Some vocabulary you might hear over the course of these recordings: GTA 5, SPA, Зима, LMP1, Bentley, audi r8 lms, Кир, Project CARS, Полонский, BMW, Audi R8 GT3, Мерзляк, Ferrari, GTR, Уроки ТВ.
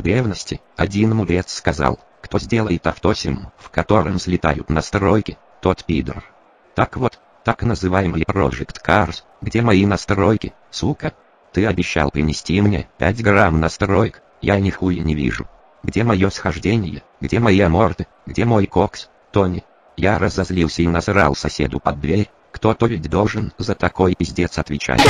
В древности, один мудрец сказал, кто сделает автосим, в котором слетают настройки, тот пидор. Так вот, так называемый Project CARS, где мои настройки, сука? Ты обещал принести мне 5 грамм настроек, я нихуя не вижу. Где мое схождение, где мои аморты, где мой кокс, Тони? Я разозлился и насрал соседу под дверь, кто-то ведь должен за такой пиздец отвечать.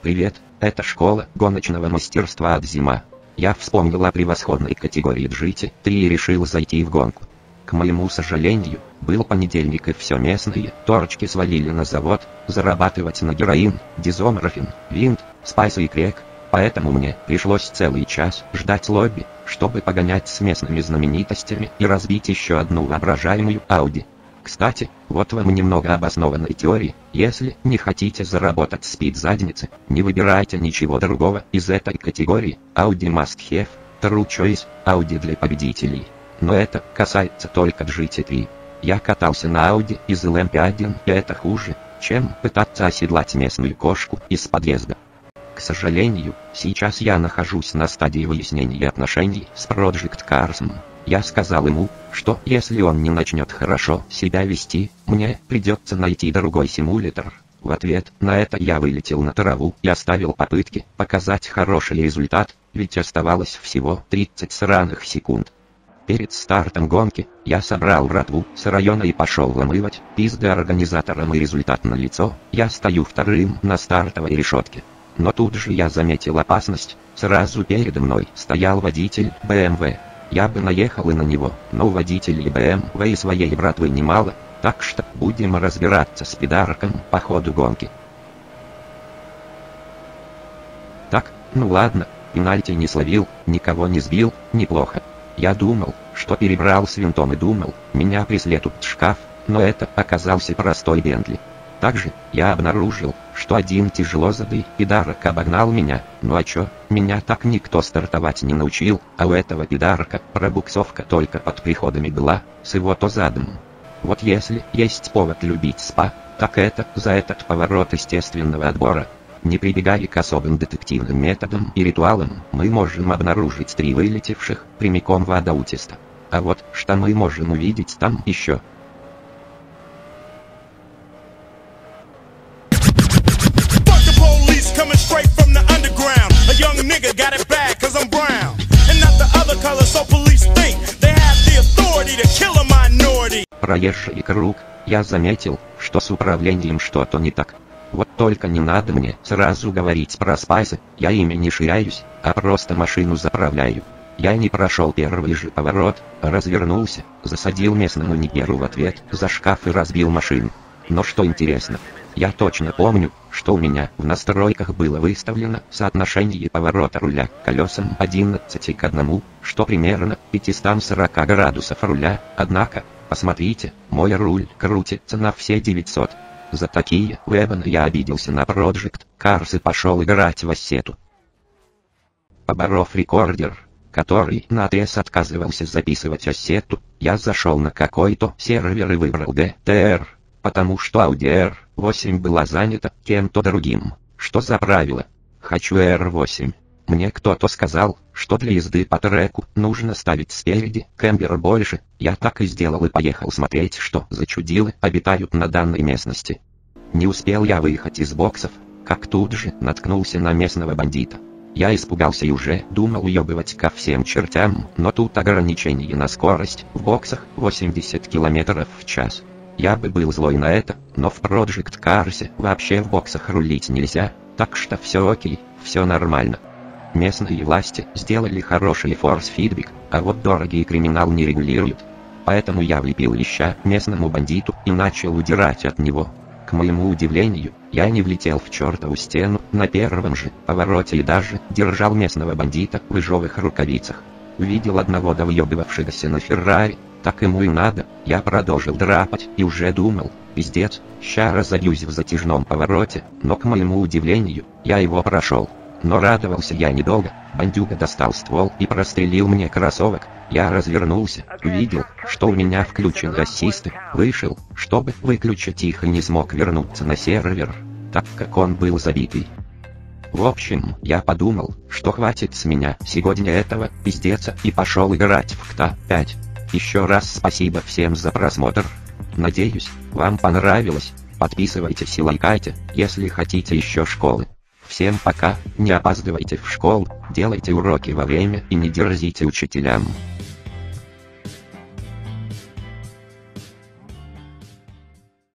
Привет, это школа гоночного мастерства от Зима. Я вспомнил о превосходной категории GT3 и решил зайти в гонку. К моему сожалению, был понедельник и все местные торчки свалили на завод, зарабатывать на героин, дизоморфин, винт, спайс и крек, поэтому мне пришлось целый час ждать лобби, чтобы погонять с местными знаменитостями и разбить еще одну воображаемую Audi. Кстати, вот вам немного обоснованной теории, если не хотите заработать спид задницы, не выбирайте ничего другого из этой категории, Audi must have, true choice, Audi для победителей. Но это касается только GT3. Я катался на Audi из LMP1 и это хуже, чем пытаться оседлать местную кошку из подъезда. К сожалению, сейчас я нахожусь на стадии выяснения отношений с Project Cars. Я сказал ему, что если он не начнет хорошо себя вести, мне придется найти другой симулятор. В ответ на это я вылетел на траву и оставил попытки показать хороший результат, ведь оставалось всего 30 сраных секунд. Перед стартом гонки я собрал братву с района и пошел вымывать пизды организаторам, и результат налицо, я стою вторым на стартовой решетке. Но тут же я заметил опасность, сразу передо мной стоял водитель BMW. Я бы наехал и на него, но водителей BMW и своей братвы немало, так что будем разбираться с пидарком по ходу гонки. Так, ну ладно, пенальти не словил, никого не сбил, неплохо. Я думал, что перебрал с винтом и думал, меня преследует шкаф, но это оказался простой Бентли. Также, я обнаружил, что один тяжело задый пидарок обогнал меня, ну а чё, меня так никто стартовать не научил, а у этого пидарка пробуксовка только под приходами была, с его-то задом. Вот если есть повод любить СПА, так это за этот поворот естественного отбора. Не прибегая к особым детективным методам и ритуалам, мы можем обнаружить 3 вылетевших прямиком в адаутиста. А вот, что мы можем увидеть там еще. Проезжий круг, я заметил, что с управлением что-то не так. Вот только не надо мне сразу говорить про спайсы, я ими не ширяюсь, а просто машину заправляю. Я не прошел первый же поворот, развернулся, засадил местному нигеру в ответ за шкаф и разбил машину. Но что интересно, я точно помню, что у меня в настройках было выставлено соотношение поворота руля к колесам 11:1, что примерно 540 градусов руля, однако, посмотрите, мой руль крутится на все 900. За такие вебаны я обиделся на Project Cars и пошел играть в ассету. Поборов рекордер, который наотрез отказывался записывать ассету, я зашел на какой-то сервер и выбрал GTR, потому что Audi R8 была занята кем-то другим, что за правило. Хочу R8. Мне кто-то сказал, что для езды по треку нужно ставить спереди кэмбер больше, я так и сделал и поехал смотреть, что за чудилы обитают на данной местности. Не успел я выехать из боксов, как тут же наткнулся на местного бандита. Я испугался и уже думал уебывать ко всем чертям, но тут ограничение на скорость в боксах 80 км в час. Я бы был злой на это, но в Project Cars вообще в боксах рулить нельзя, так что все окей, все нормально. Местные власти сделали хороший форс-фидбэк, а вот дорогие криминал не регулируют. Поэтому я влепил леща местному бандиту и начал удирать от него. К моему удивлению, я не влетел в чертову стену на первом же повороте и даже держал местного бандита в ежовых рукавицах. Увидел одного довъебывавшегося на Феррари, так ему и надо, я продолжил драпать и уже думал, пиздец, ща разобьюсь в затяжном повороте, но к моему удивлению, я его прошел. Но радовался я недолго, бандюга достал ствол и прострелил мне кроссовок, Я развернулся, увидел, что у меня включен ассист, вышел, чтобы выключить их, и не смог вернуться на сервер, так как он был забитый. В общем, я подумал, что хватит с меня сегодня этого пиздеца, и пошел играть в GTA 5. Еще раз спасибо всем за просмотр. Надеюсь, вам понравилось. Подписывайтесь и лайкайте, если хотите еще школы. Всем пока, не опаздывайте в школу, делайте уроки во время и не дерзите учителям.